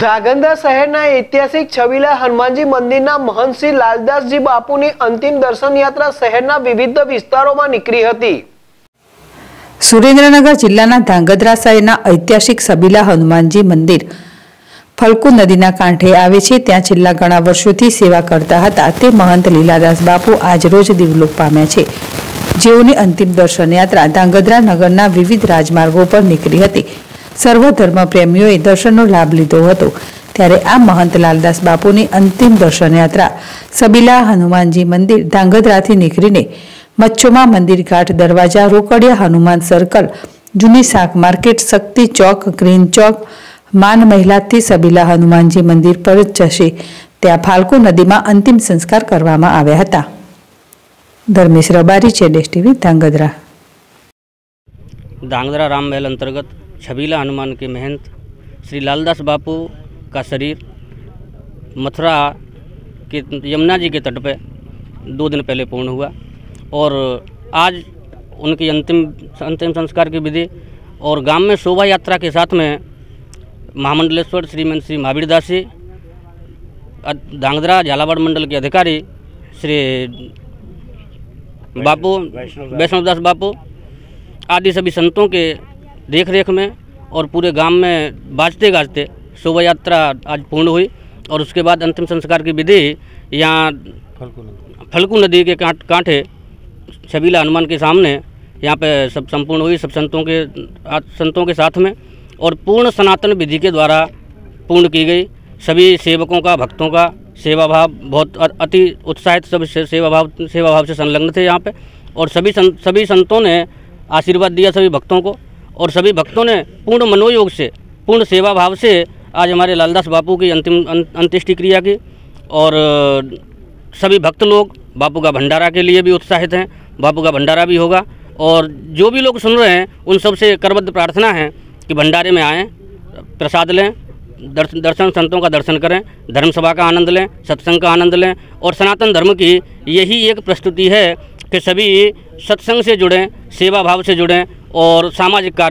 धांगद्रा शहरना ऐतिहासिक छबीला हनुमानजी मंदिरना महंत श्री लालदासजी बापूनी अंतिम दर्शन यात्रा शहरना विविध विस्तारोमां निकळी हती। सुरेन्द्रनगर जिल्लाना धांगद्रा शहरना ऐतिहासिक छबीला हनुमानजी मंदिर फल्कू नदीना कांठे आवे छे। त्यां छेल्ला घणा वर्षोथी सेवा करता हता ते महंत लीलादास बापू आज रोज दिवलोक पाम्या छे, जेओनी अंतिम दर्शन यात्रा धांगद्रा नगरना विविध राजमार्गो पर निकळी हती। सर्व धर्म प्रेमीओए दर्शननो लाभ लीधो हतो। त्यारे आ महंत लालदास बापूनी अंतिम दर्शन यात्रा छबीला हनुमानजी मंदिर धांगद्राथी निकळीने मच्छोमा मंदिर घाट दरवाजा रोकड़िया हनुमान सर्कल जूनी शाक मार्केट शक्ति चौक ग्रीन चौक मान महिला थी छबीला हनुमानजी मंदिर पर जशे। त्या फाल्कू नदी में अंतिम संस्कार करवामां आव्या हता। धर्मेश रबारी, चेडेश टीवी, धांगद्रा। धांगद्रा राममहल अंतर्गत छबीला हनुमान के महंत श्री लालदास बापू का शरीर मथुरा के यमुना जी के तट पे 2 दिन पहले पूर्ण हुआ और आज उनकी अंतिम संस्कार की विधि और गांव में शोभा यात्रा के साथ में महामंडलेश्वर श्रीमंत श्री महावीरदासी धांगद्रा झालावाड़ मंडल के अधिकारी श्री बापू वैष्णवदास बापू आदि सभी संतों के देख रेख में और पूरे गांव में बाजते गाजते शोभा यात्रा आज पूर्ण हुई और उसके बाद अंतिम संस्कार की विधि यहाँ फल्कू नदी के कांठे छबीला हनुमान के सामने यहाँ पे सब संपूर्ण हुई, सब संतों के साथ में और पूर्ण सनातन विधि के द्वारा पूर्ण की गई। सभी सेवकों का भक्तों का सेवा भाव बहुत अति उत्साहित, सब सेवा भाव से संलग्न थे यहाँ पे और सभी संतों ने आशीर्वाद दिया सभी भक्तों को और सभी भक्तों ने पूर्ण मनोयोग से पूर्ण सेवा भाव से आज हमारे लालदास बापू की अंतिम अंत्येष्टिक्रिया की और सभी भक्त लोग बापू का भंडारा के लिए भी उत्साहित हैं। बापू का भंडारा भी होगा और जो भी लोग सुन रहे हैं उन सबसे करबद्ध प्रार्थना है कि भंडारे में आएँ, प्रसाद लें, दर्शन संतों का दर्शन करें, धर्म सभा का आनंद लें, सत्संग का आनंद लें और सनातन धर्म की यही एक प्रस्तुति है कि सभी सत्संग से जुड़ें, सेवा भाव से जुड़ें और सामाजिक कार्य